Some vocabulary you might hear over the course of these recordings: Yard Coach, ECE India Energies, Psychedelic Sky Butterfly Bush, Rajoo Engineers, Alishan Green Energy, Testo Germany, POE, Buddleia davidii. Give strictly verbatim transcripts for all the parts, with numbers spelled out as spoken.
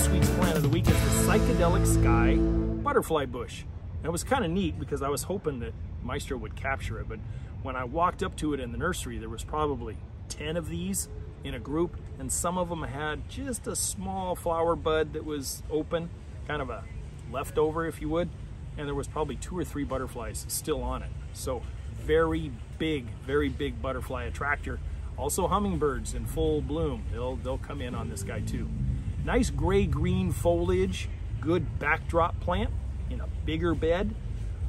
this week's plant of the week is the Psychedelic Sky Butterfly Bush. And it was kind of neat because I was hoping that Maestro would capture it, but when I walked up to it in the nursery, there was probably ten of these in a group, and some of them had just a small flower bud that was open, kind of a leftover, if you would, and there was probably two or three butterflies still on it. So very big, very big butterfly attractor. Also hummingbirds in full bloom. They'll, they'll come in on this guy too. Nice gray-green foliage, good backdrop plant in a bigger bed.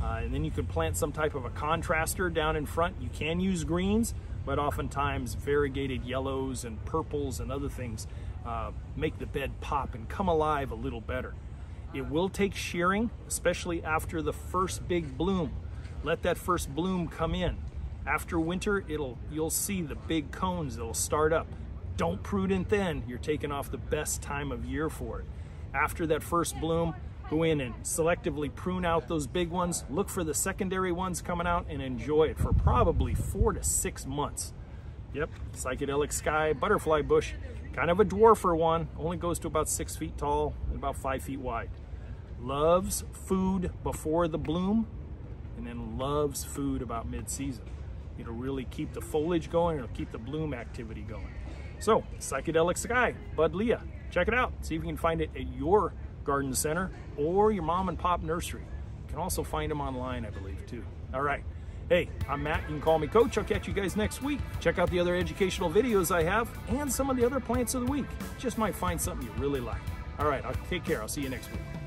Uh, and then you could plant some type of a contraster down in front. You can use greens, but oftentimes variegated yellows and purples and other things uh, make the bed pop and come alive a little better. It will take shearing, especially after the first big bloom. Let that first bloom come in. After winter, it'll you'll see the big cones that'll start up. Don't prune in thin. You're taking off the best time of year for it. After that first bloom, go in and selectively prune out those big ones. Look for the secondary ones coming out and enjoy it for probably four to six months. Yep, Psychedelic Sky Butterfly Bush. Kind of a dwarfer one. Only goes to about six feet tall and about five feet wide. Loves food before the bloom and then loves food about mid-season. It'll really keep the foliage going. It'll keep the bloom activity going. So, Psychedelic Sky, Bud Leah. Check it out. See if you can find it at your garden center or your mom and pop nursery. You can also find them online, I believe, too. All right. Hey, I'm Matt. You can call me Coach. I'll catch you guys next week. Check out the other educational videos I have and some of the other plants of the week. Just might find something you really like. All right. I'll take care. I'll see you next week.